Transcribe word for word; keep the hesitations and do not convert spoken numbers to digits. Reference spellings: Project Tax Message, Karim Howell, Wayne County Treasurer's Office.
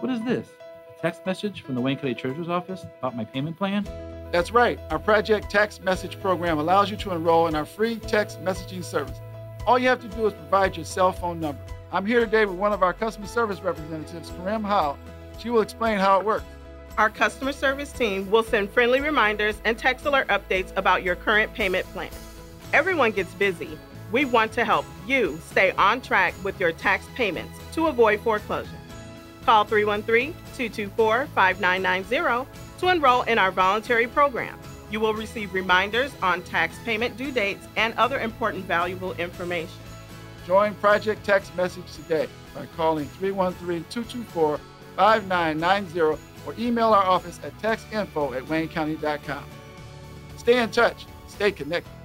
What is this? A text message from the Wayne County Treasurer's Office about my payment plan? That's right. Our Project Tax Message program allows you to enroll in our free text messaging service. All you have to do is provide your cell phone number. I'm here today with one of our customer service representatives, Karim Howell. She will explain how it works. Our customer service team will send friendly reminders and text alert updates about your current payment plan. Everyone gets busy. We want to help you stay on track with your tax payments to avoid foreclosure. Call three one three, two two four, five nine nine zero to enroll in our voluntary program. You will receive reminders on tax payment due dates and other important valuable information. Join Project Tax Message today by calling three one three, two two four, five nine nine zero or email our office at taxinfo at wayne county dot com. Stay in touch. Stay connected.